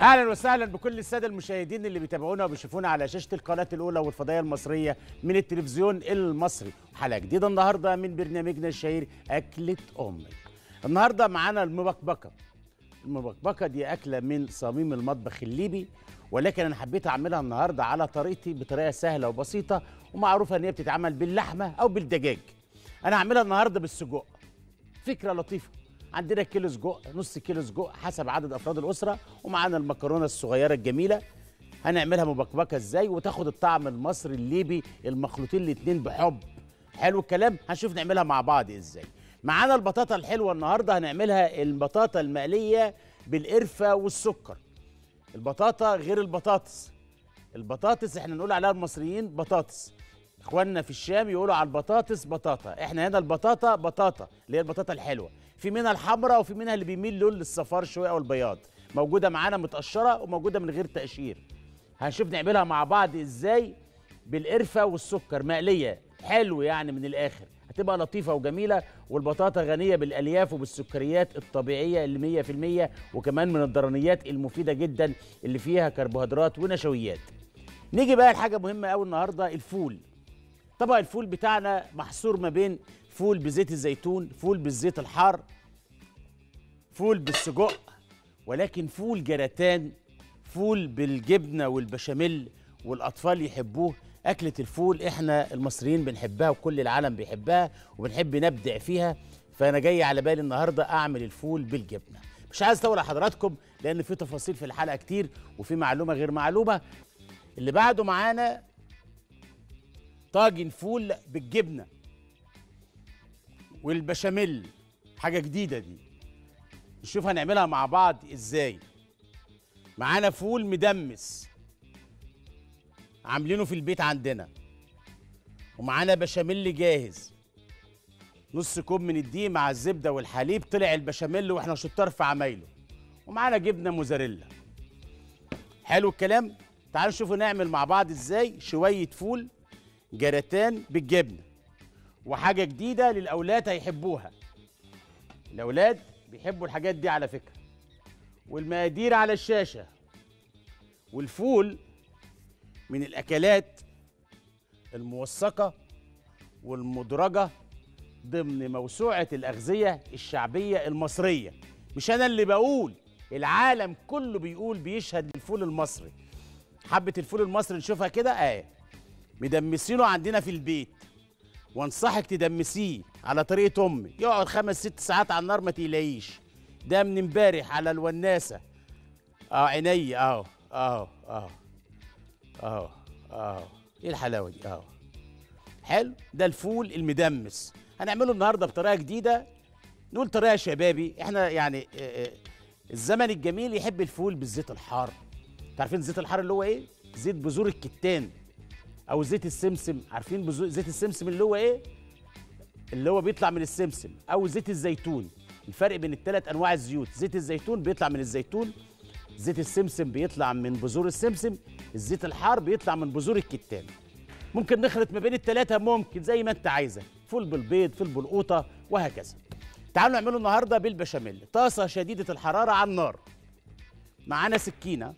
اهلا وسهلا بكل الساده المشاهدين اللي بيتابعونا وبيشوفونا على شاشه القناه الاولى والفضائيه المصريه من التلفزيون المصري. حلقه جديده النهارده من برنامجنا الشهير اكله امي. النهارده معانا المبكبكه. المبكبكه دي اكله من صميم المطبخ الليبي، ولكن انا حبيت اعملها النهارده على طريقتي بطريقه سهله وبسيطه، ومعروفه ان هي بتتعمل باللحمه او بالدجاج. انا هعملها النهارده بالسجق. فكره لطيفه، عندنا كيلو سجق، نص كيلو سجق حسب عدد افراد الاسره، ومعانا المكرونه الصغيره الجميله. هنعملها مبكبكه ازاي وتاخد الطعم المصري الليبي المخلوطين الاتنين بحب. حلو الكلام، هنشوف نعملها مع بعض ازاي. معانا البطاطا الحلوه النهارده، هنعملها البطاطا المقليه بالقرفه والسكر. البطاطا غير البطاطس. البطاطس احنا نقول عليها المصريين بطاطس، اخواننا في الشام يقولوا على البطاطس بطاطا، احنا هنا البطاطا بطاطا اللي هي البطاطا الحلوه. في منها الحمراء وفي منها اللي بيميل لون للصفار شويه او البياض. موجوده معانا متقشره وموجوده من غير تقشير. هنشوف نعملها مع بعض ازاي بالقرفه والسكر مقليه، حلو يعني من الاخر، هتبقى لطيفه وجميله. والبطاطا غنيه بالالياف وبالسكريات الطبيعيه اللي 100%، وكمان من الضروريات المفيده جدا اللي فيها كربوهيدرات ونشويات. نيجي بقى لحاجه مهمه قوي النهارده، الفول. طبق الفول بتاعنا محصور ما بين فول بزيت الزيتون، فول بالزيت الحار، فول بالسجق، ولكن فول جراتان، فول بالجبنه والبشاميل، والاطفال يحبوه. اكله الفول احنا المصريين بنحبها وكل العالم بيحبها وبنحب نبدع فيها، فانا جاي على بالي النهارده اعمل الفول بالجبنه. مش عايز اطول على حضراتكم لان في تفاصيل في الحلقه كتير وفي معلومه غير معلومه. اللي بعده معانا طاجن فول بالجبنه والبشاميل، حاجه جديده دي، نشوف هنعملها مع بعض ازاي. معانا فول مدمس عاملينه في البيت عندنا، ومعانا بشاميل جاهز، نص كوب من الدقيق مع الزبده والحليب طلع البشاميل واحنا شطار في عمايله، ومعانا جبنه موزاريلا. حلو الكلام، تعالوا نشوفوا نعمل مع بعض ازاي شويه فول جراتان بالجبنه، وحاجه جديده للاولاد هيحبوها. الاولاد بيحبوا الحاجات دي على فكره. والمقادير على الشاشه. والفول من الاكلات الموثقه والمدرجه ضمن موسوعه الاغذيه الشعبيه المصريه. مش انا اللي بقول، العالم كله بيقول بيشهد للفول المصري. حبه الفول المصري نشوفها كده اهي، مدمسينه عندنا في البيت، وانصحك تدمسيه على طريقه امي، يقعد 5 6 ساعات على النار ما تقلقيش. ده من امبارح على الوناسه. عيني اهو اهو اهو اهو اهو، ايه الحلاوه دي اهو. حلو، ده الفول المدمس، هنعمله النهارده بطريقه جديده، نقول طريقه شبابي، احنا يعني الزمن الجميل يحب الفول بالزيت الحار. عارفين الزيت الحار اللي هو ايه؟ زيت بذور الكتان او زيت السمسم، عارفين زيت السمسم اللي هو ايه؟ اللي هو بيطلع من السمسم، او زيت الزيتون. الفرق بين الثلاث انواع الزيوت، زيت الزيتون بيطلع من الزيتون، زيت السمسم بيطلع من بذور السمسم، الزيت الحار بيطلع من بذور الكتان. ممكن نخلط ما بين الثلاثه، ممكن زي ما انت عايزه، فول بالبيض، فول بالقوطه، وهكذا. تعالوا نعمله النهارده بالبشاميل. طاسه شديده الحراره على النار، معانا سكينه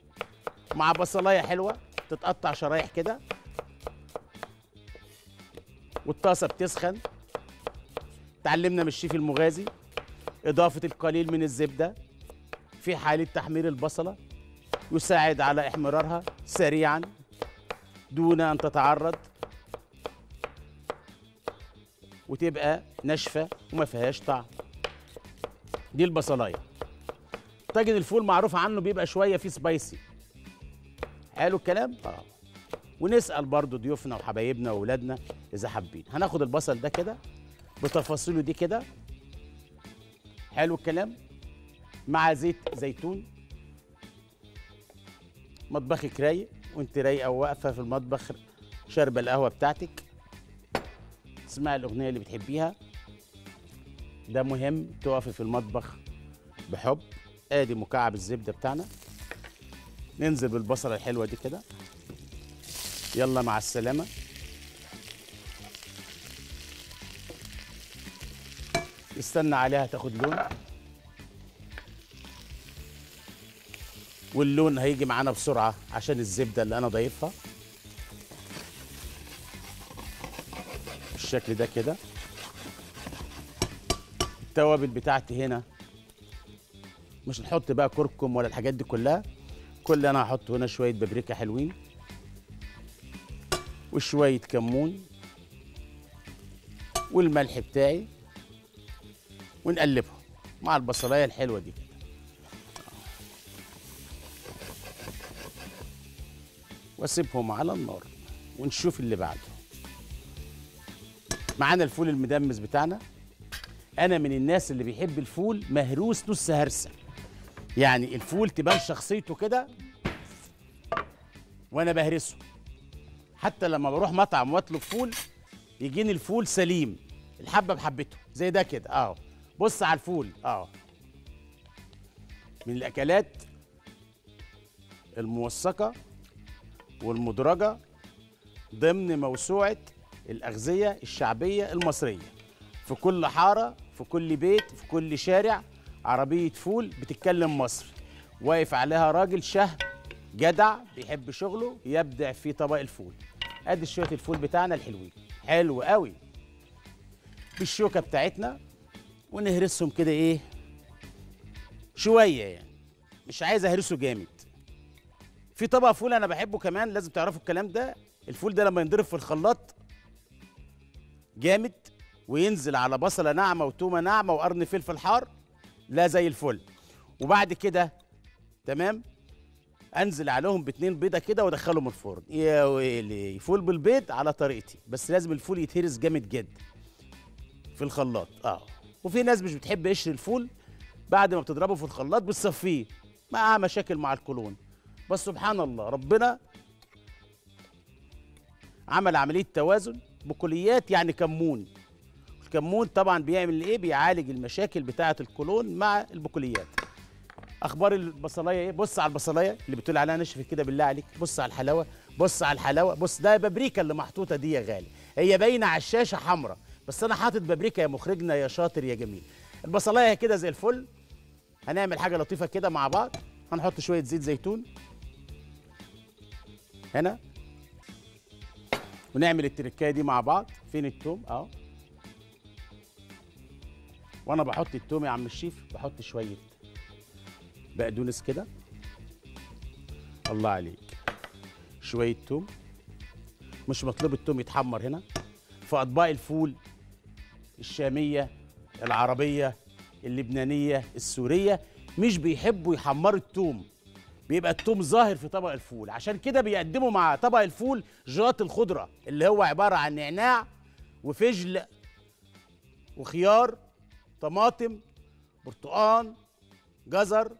مع بصلايه حلوه تتقطع شرايح كده، والطاسه بتسخن. تعلمنا من الشيف المغازي اضافه القليل من الزبده في حاله تحمير البصله يساعد على احمرارها سريعا دون ان تتعرض وتبقى ناشفه وما فيهاش طعم. دي البصلايه. طاجن الفول معروف عنه بيبقى شويه فيه سبايسي. حلو الكلام؟ ونسال برضو ضيوفنا وحبايبنا واولادنا اذا حابين. هناخد البصل ده كده بتفاصيله دي كده. حلو الكلام، مع زيت زيتون. مطبخك رايق وانت رايقه وواقفه في المطبخ شاربه القهوه بتاعتك، تسمعي الاغنيه اللي بتحبيها. ده مهم، تقفي في المطبخ بحب. ادي مكعب الزبده بتاعنا، ننزل بالبصله الحلوه دي كده، يلا مع السلامه. استنى عليها تاخد لون. واللون هيجي معانا بسرعه عشان الزبده اللي انا ضايفها بالشكل ده كده. التوابل بتاعتي هنا مش هنحط بقى كركم ولا الحاجات دي كلها، كل اللي انا هحطه هنا شويه بابريكا حلوين وشويه كمون والملح بتاعي، ونقلبهم مع البصلايه الحلوه دي. واسيبهم على النار ونشوف اللي بعده. معانا الفول المدمس بتاعنا. انا من الناس اللي بيحب الفول مهروس نص هرسه، يعني الفول تبان شخصيته كده وانا بهرسه. حتى لما بروح مطعم واطلب فول يجيني الفول سليم، الحبه بحبته زي ده كده اهو. بص على الفول اهو. من الاكلات الموثقه والمدرجه ضمن موسوعه الاغذيه الشعبيه المصريه. في كل حاره، في كل بيت، في كل شارع عربيه فول بتتكلم مصر، واقف عليها راجل شهم جدع بيحب شغله يبدع في طبق الفول. ادي شويه الفول بتاعنا الحلوين، حلو قوي، بالشوكه بتاعتنا، ونهرسهم كده ايه شويه، يعني مش عايز اهرسه جامد. في طبق فول انا بحبه كمان، لازم تعرفوا الكلام ده. الفول ده لما ينضرب في الخلاط جامد وينزل على بصله ناعمه وتومه ناعمه وقرن فلفل حار، لا زي الفل. وبعد كده تمام انزل عليهم باتنين بيضه كده وادخلهم الفرن. يا ويلي، فول بالبيض على طريقتي، بس لازم الفول يتهرس جامد جدا في الخلاط وفي ناس مش بتحب قشر الفول، بعد ما بتضربه في الخلاط بتصفيه، مع مشاكل مع القولون. بس سبحان الله، ربنا عمل عمليه توازن بكليات، يعني كمون. الكمون طبعا بيعمل ايه؟ بيعالج المشاكل بتاعه القولون مع البكليات. اخبار البصلايه ايه؟ بص على البصلايه اللي بتقول عليها نشفت كده، بالله عليك. بص على الحلاوه، بص على الحلاوه، بص ده بابريكا اللي محطوطه دي يا غالي، هي باينه على الشاشه حمراء، بس انا حاطط بابريكا يا مخرجنا، يا شاطر يا جميل. البصلايه كده زي الفل. هنعمل حاجه لطيفه كده مع بعض، هنحط شويه زيت زيتون هنا ونعمل التركايه دي مع بعض. فين التوم؟ وانا بحط التوم يا عم الشيف بحط شويه بقدونس كده، الله عليك، شويه توم. مش مطلوب التوم يتحمر هنا في اطباق الفول الشاميه العربيه اللبنانيه السوريه، مش بيحبوا يحمروا التوم، بيبقى التوم ظاهر في طبق الفول. عشان كده بيقدموا مع طبق الفول جلاط الخضره، اللي هو عباره عن نعناع وفجل وخيار طماطم برتقان جزر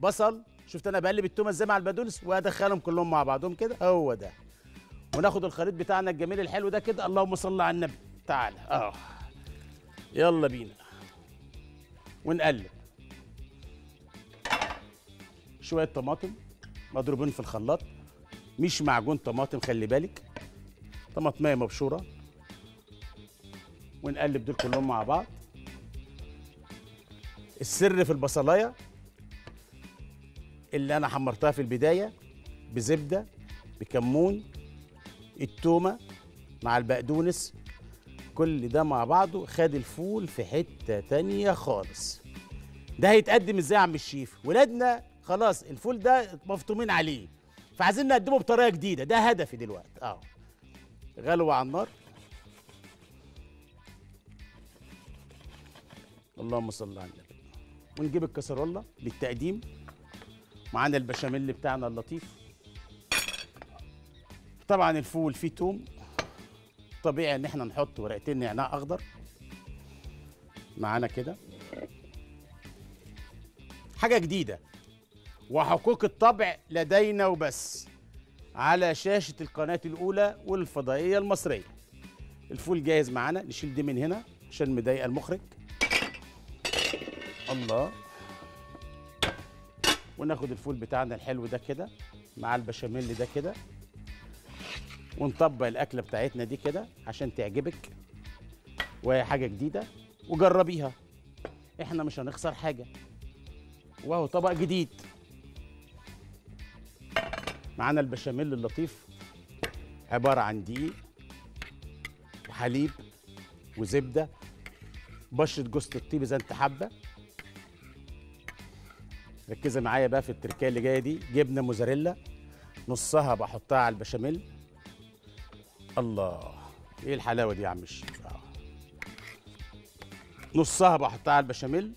بصل. شفت انا بقلب التومه ازاي مع البقدونس، وادخلهم كلهم مع بعضهم كده، هو ده. وناخد الخليط بتاعنا الجميل الحلو ده كده، اللهم صل على النبي تعالى يلا بينا، ونقلب شويه طماطم مضروبين في الخلاط، مش معجون طماطم خلي بالك، طماطميه مبشوره، ونقلب دول كلهم مع بعض. السر في البصلايه اللي انا حمرتها في البدايه بزبده بكمون التومه مع البقدونس، كل ده مع بعضه خد الفول في حته تانيه خالص. ده هيتقدم ازاي يا عم الشيف؟ ولادنا خلاص الفول ده مفطومين عليه، فعايزين نقدمه بطريقه جديده، ده هدفي دلوقتي. غلوه على النار، اللهم صل على النبي. ونجيب الكسرولة للتقديم. معانا البشاميل بتاعنا اللطيف. طبعا الفول فيه توم، طبيعي ان احنا نحط ورقتين نعناع اخضر معانا كده، حاجه جديده، وحقوق الطبع لدينا وبس، على شاشه القناه الاولى والفضائيه المصريه. الفول جاهز معانا، نشيل دي من هنا عشان مضايقه المخرج. الله. وناخد الفول بتاعنا الحلو ده كده مع البشاميل ده كده، ونطبق الاكله بتاعتنا دي كده عشان تعجبك، وهي حاجه جديده وجربيها، احنا مش هنخسر حاجه، وهو طبق جديد. معانا البشاميل اللطيف، عبارة عن دقيق وحليب وزبدة، بشرة جوزة الطيب زي انت حابة. ركزي معايا بقى في التركية اللي جاية دي. جبنة موزاريلا نصها بحطها على البشاميل. الله، ايه الحلاوة دي يا عم الشيف. نصها بحطها على البشاميل.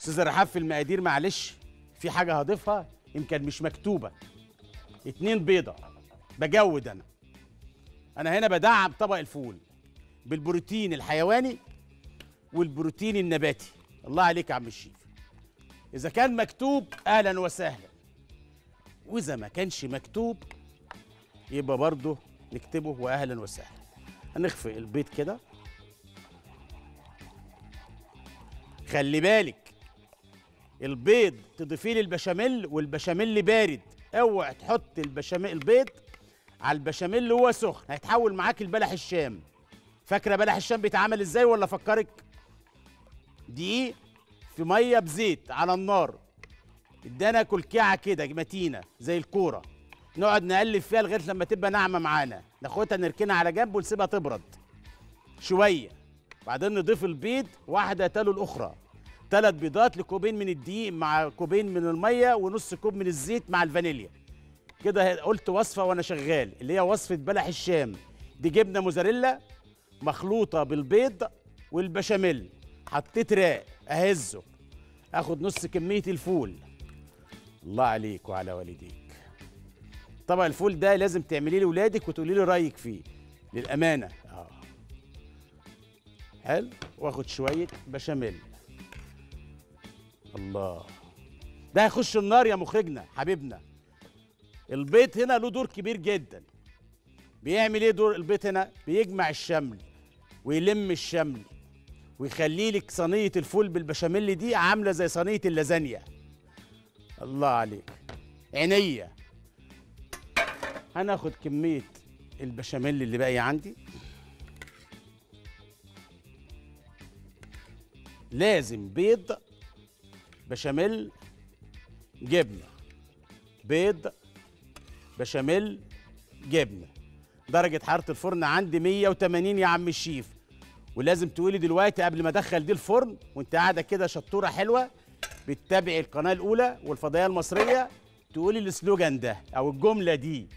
استاذ رحاب في المقادير معلش في حاجة هضيفها يمكن مش مكتوبة. 2 بيضة، بجود أنا هنا بدعم طبق الفول بالبروتين الحيواني والبروتين النباتي. الله عليك يا عم الشيف. إذا كان مكتوب أهلا وسهلا، وإذا ما كانش مكتوب يبقى برضه نكتبه وأهلا وسهلا. هنخفق البيض كده. خلي بالك البيض تضيفيه للبشاميل والبشاميل بارد، اوعى تحط البشاميل البيض على البشاميل وهو سخن، هيتحول معاك لبلح الشام. فاكره بلح الشام بيتعمل ازاي ولا افكرك؟ دقيق في ميه بزيت على النار، ادانا كلكعه كده متينه زي الكوره، نقعد نقلب فيها لغايه لما تبقى ناعمه معانا، ناخدها نركنها على جنب ونسيبها تبرد شويه، بعدين نضيف البيض واحده تلو الاخرى. 3 بيضات لكوبين من الدقيق مع كوبين من الميه ونص كوب من الزيت مع الفانيليا. كده قلت وصفه وانا شغال، اللي هي وصفه بلح الشام. دي جبنه موزاريلا مخلوطه بالبيض والبشاميل. حطيت راق اهزه، اخد نص كميه الفول. الله عليك وعلى والديك. طبق الفول ده لازم تعمليه لاولادك وتقولي لي رايك فيه للامانه. حلو. واخد شويه بشاميل. الله، ده هيخش النار يا مخرجنا حبيبنا. البيض هنا له دور كبير جدا. بيعمل ايه دور البيض هنا؟ بيجمع الشمل ويلم الشمل ويخلي لك صينيه الفول بالبشاميل دي عامله زي صينيه اللازانيا. الله عليك عينيا. هناخد كميه البشاميل اللي باقي عندي. لازم بيض، بشاميل، جبنه، بيض، بشاميل، جبنه. درجه حراره الفرن عندي 180 يا عم الشيف، ولازم تقولي دلوقتي قبل ما ادخل دي الفرن وانت قاعده كده شطوره حلوه بتتابعي القناه الاولى والفضائيه المصريه، تقولي السلوجان ده او الجمله دي.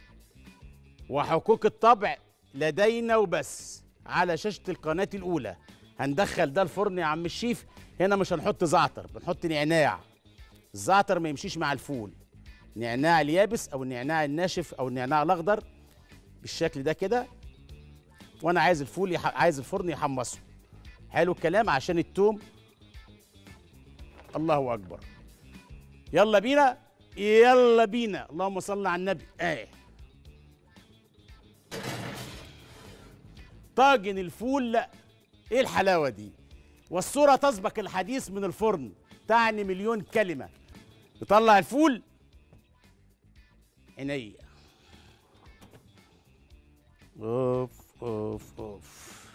وحقوق الطبع لدينا وبس على شاشه القناه الاولى. هندخل ده الفرن يا عم الشيف. هنا مش هنحط زعتر، بنحط نعناع. الزعتر ما يمشيش مع الفول. نعناع اليابس او النعناع الناشف او النعناع الاخضر بالشكل ده كده. وانا عايز الفول عايز الفرن يحمصه. حلو الكلام. عشان التوم. الله اكبر. يلا بينا يلا بينا. اللهم صل على النبي. طاجن الفول. لا ايه الحلاوه دي؟ والصورة تسبق الحديث. من الفرن تعني مليون كلمة. نطلع الفول. عينيا. اوف اوف اوف.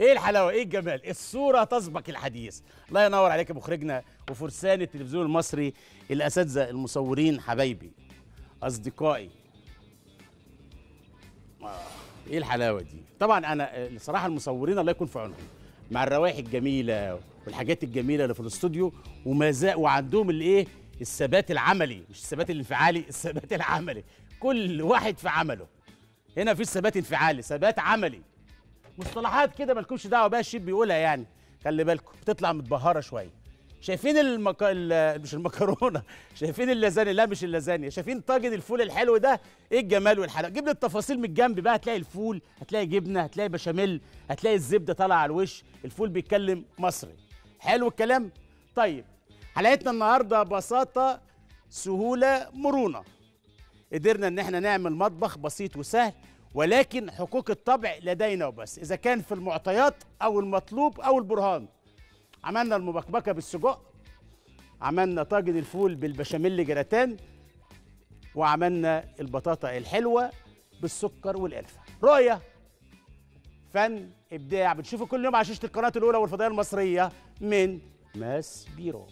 ايه الحلاوة، ايه الجمال. الصورة تسبق الحديث. الله ينور عليك يا مخرجنا وفرسان التلفزيون المصري، الأساتذة المصورين، حبايبي، أصدقائي. ايه الحلاوه دي. طبعا انا الصراحه المصورين الله يكون في عونهم مع الروائح الجميله والحاجات الجميله اللي في الاستوديو، ومزاج، وعندهم الايه الثبات العملي، مش الثبات الانفعالي، الثبات العملي. كل واحد في عمله. هنا في ثبات انفعالي، ثبات عملي، مصطلحات كده مالكمش دعوه بقى. الشيب بيقولها يعني، خلي بالكم بتطلع متبهره شويه. شايفين مش المكرونه، شايفين اللازانيا، لا مش اللازانيا، شايفين طاجن الفول الحلو ده. ايه الجمال والحلاوه. جيب لي التفاصيل من الجنب بقى. هتلاقي الفول، هتلاقي جبنه، هتلاقي بشاميل، هتلاقي الزبده طالعه على الوش. الفول بيتكلم مصري. حلو الكلام. طيب حلقتنا النهارده ببساطه، سهوله، مرونه. قدرنا ان احنا نعمل مطبخ بسيط وسهل، ولكن حقوق الطبع لدينا وبس. اذا كان في المعطيات او المطلوب او البرهان. عملنا المبكبكة بالسجق، عملنا طاجن الفول بالبشاميل جراتان، وعملنا البطاطا الحلوة بالسكر والقرفة. رؤية فن إبداع. بتشوفوا كل يوم على شاشة القناة الأولى والفضائية المصرية من ماسبيرو.